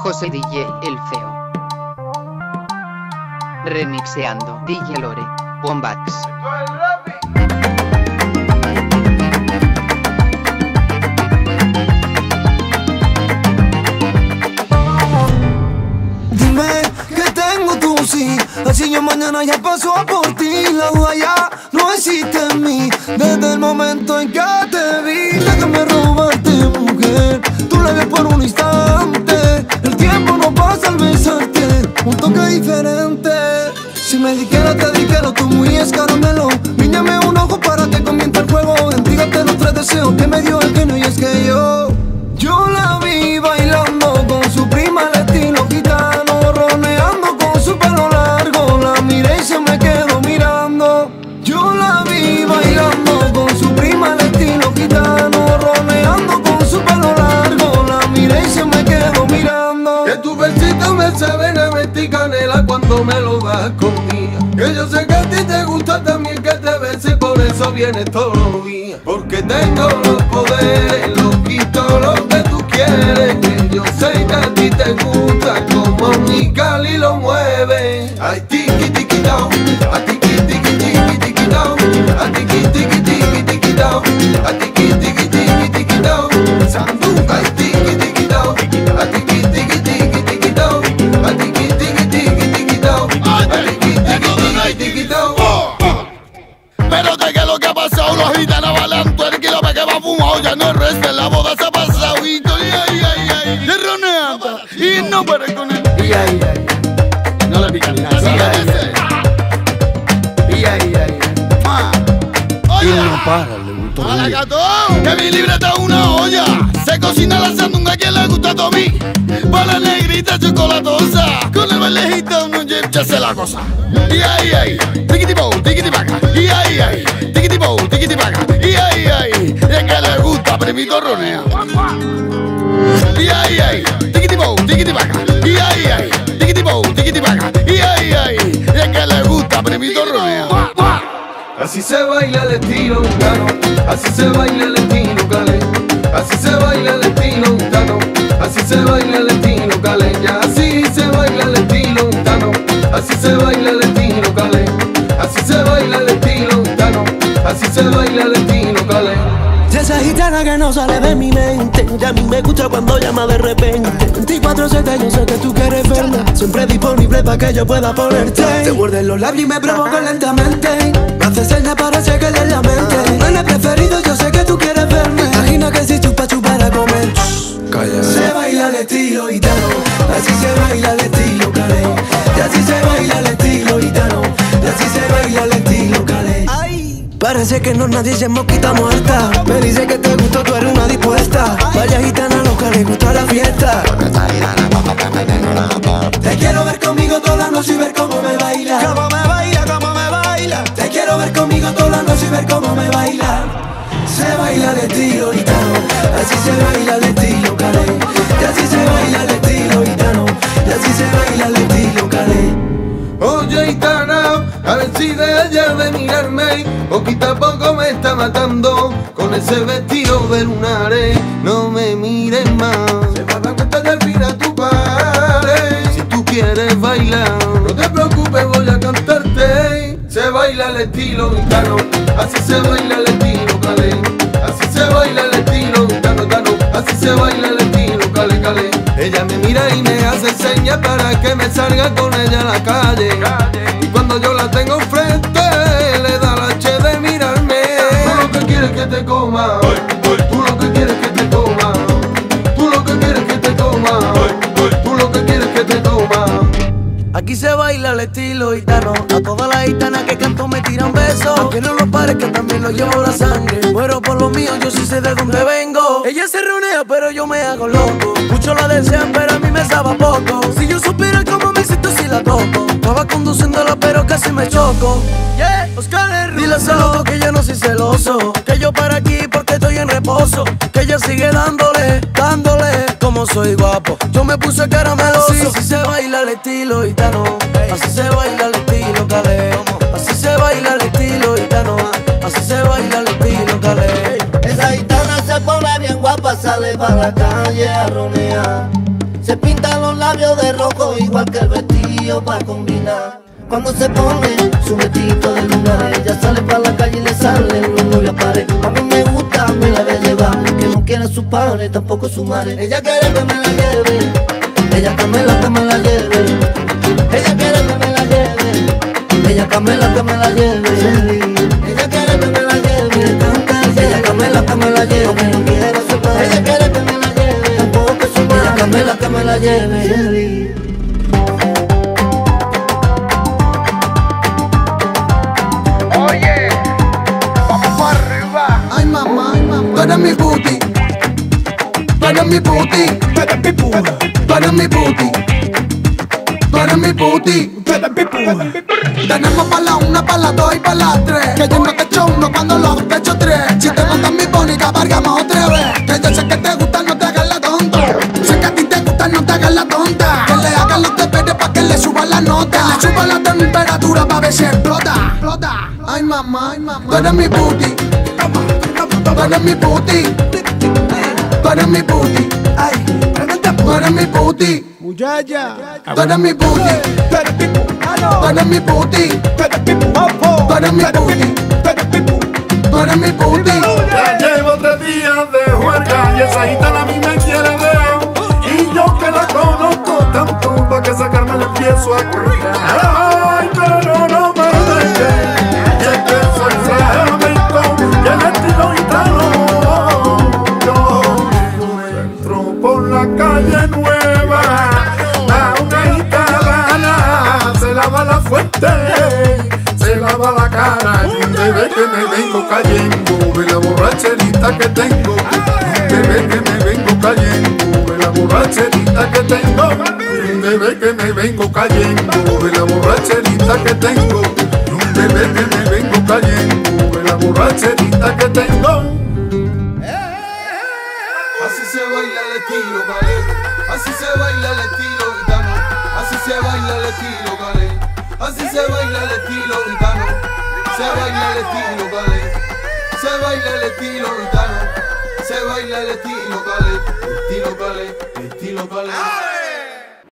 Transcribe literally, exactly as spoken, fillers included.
José D J El Feo. Remixeando D J Lore Bombax. Así yo mañana ya paso por ti. La duda ya no existe en mí. Desde el momento en que te vi, déjame robarte, mujer. Tú la ves por un instante. El tiempo no pasa al besarte. Un toque diferente. Si me dijeras, te dijera, tú muy escaramelo. Míñame un ojo para que comience el juego. Entrígate los tres deseos que me dio el genio. Y es que yo, yo la vi bailando con su prima al estilo gitano, roneando con su pelo. Cuando me lo das conmigo, que yo sé que a ti te gusta también que te beses, por eso vienes todos los días. Porque tengo los poderes, los quito, lo que tú quieres. Que yo sé que a ti te gusta como mi Cali lo mueve. Ay, tiki tiki down, a tiki tiki tiki tiki down, a tiki tiki tiki tiki down, a tiki tiki tiki tiki down, sanduca, tiki tiki down, a tiki tiki tiki tiki down, a tiki tiki. Pero de que lo que ha pasado, los gitanos balan tuerquilo pa' que va fumado. Ya no resta, la boda se ha pasado. Y tú, y ay, ay, ay, de roneando y no puedes con él. Y ay, ay, no le pican nada. Y ay, ay, ay, oye, no para, le gustó. ¡Hola, gato! Que mi libreta es una olla. Se cocina la sandunga que le gusta a Tommy. Para la negrita chocolatosa. Con el bailejito uno ya se la cosa. Y ay, ay, tiquiti bow, tiquiti paca. Y ay, ay, tiquiti bow, tiquiti paca. Y ay, ay, es que le gusta, primito ronea. Y ay, ay, tiquiti bow, tiquiti paca. Y ay, ay, tiquiti bow, tiquiti paca. Y ay, ay, es que le gusta, primito ronea. Así se baila el estilo gitano, así se baila el estilo cale, así se baila el estilo gitano, así se baila el estilo cale, ya así se baila el estilo gitano, así se baila el estilo cale, así se baila el estilo gitano, así se baila el estilo cale. De esa gitana que no sale de mi mente, ya a mí me gusta cuando llama de repente. veinticuatro siete yo sé que tú quieres verla, siempre disponible para que yo pueda ponerte. Te muerden los labios y me provocan lentamente. Me hace señas para sacarle la mente. En el preferido yo sé que tú quieres verme. Imagina que si chupa chupa la comer. Calla. Se baila el estilo gitano, así se baila el estilo cale. Y así se baila el estilo gitano, y así se baila el estilo cale. Parece que no nadie se mosquita muerta. Me dice que te gustó, tú eres una dispuesta. Vaya gitana loca, le gusta la fiesta. Te quiero ver conmigo toda la noche y ver cómo me baila. Cómo me baila, cómo me baila. Te quiero ver conmigo toda la noche y ver cómo me baila. Se baila el estilo gitano, así se baila el estilo cale. Y así se baila el estilo gitano, y así se baila el estilo cale. Oye, gitana, a ver si dejas de mirarme. Poquito a poco me está matando con ese vestido de lunares. No me mires más, se va a dar cuenta que al final tú pares. Si tú quieres bailar, no te preocupes, voy a cantarte. Se baila el estilo gitano, así se baila el estilo cale. Así se baila el estilo gitano, gitano, así se baila el estilo cale, cale. Ella me mira y me hace señas para que me salga con ella a la calle. Y cuando yo la tengo enfrente, le da la che de mirarme. Tú lo que quieres que te coma, tú lo que quieres que te coma, tú lo que quieres que te coma, tú lo que quieres que te coma. Aquí se baila el estilo gitano. A todas las gitanas que canto me tiran besos. Aunque no lo parezca, que también lo llevo la sangre. Pero por lo mío, yo sí sé de dónde vengo. Ella se ronea, pero yo me hago loco. Muchos la desean, pero a mí me sabe poco. Si yo supiera cómo me siento si la toco. Estaba conduciéndola, pero casi me choco. Yeah, Oscar, dile a ese loco que yo no soy celoso, que yo para aquí porque estoy en reposo, que ella sigue dándole, dándole. Como soy guapo, yo me puse carameloso. Así se baila el estilo gitano, así se baila el estilo cale. pa' la calle a ronear. Se pinta los labios de rojo igual que el vestido pa' combinar. Cuando se pone su vestido de lunar, ella sale pa' la calle y le sale una novia pared. A mí me gusta, me la ve llevar, que no quiera su padre, tampoco su madre. Ella quiere que me la lleve, ella Camela que me la lleve. Ella quiere que me la lleve, ella Camela que me la lleve. Ella quiere que me la lleve, ella Camela que me la lleve. Ella quiere que me la lleve, tampoco su madre. Ella Camela que me la lleve. Oye, vamos para arriba. Ay mamá, ay mamá. Tú eres mi booty, tú eres mi booty, tú eres mi puta, tú eres mi booty, tú eres mi booty, tú eres mi puta. Tenemos para la una, para la dos y para las tres. Que yo no te echo uno cuando lo te echo tres. Si te mandan mi bónica, vargamos otra vez. Que yo sé que te gusta, no te hagas la tonta. Sé que a ti te gusta, no te hagas la tonta. Que le hagan los deberes pa' que le suba la nota. Que le suba la temperatura pa' ver si explota. Ay mamá, ay mamá. Tú eres mi booty, tú eres mi booty, tú eres mi booty, tú eres mi booty, tú eres mi booty, tú eres mi booty, tú eres mi booty, tú eres mi booty. Ya llevo tres días de juerga y esa gitana a mí me quiere ver. Y yo que la conozco tanto, pa' que sacarme le empiezo a cortar. Ay, pero no me dejes. Se lava la cara y me ve que me vengo cayendo de la borracherita que tengo. Me ve que me vengo cayendo de la borracherita que tengo. Me ve que me vengo cayendo de la borracherita que tengo. Me ve que me vengo cayendo de la borracherita que tengo. Así se baila el estilo, ¿vale? Así se baila el estilo, gitano. Así se baila el estilo, ¿vale? Así se baila el estilo gitano, se baila el estilo vale, se baila el estilo gitano, se baila el estilo vale, estilo vale, estilo vale.